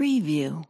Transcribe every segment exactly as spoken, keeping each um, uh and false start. preview.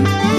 Bye.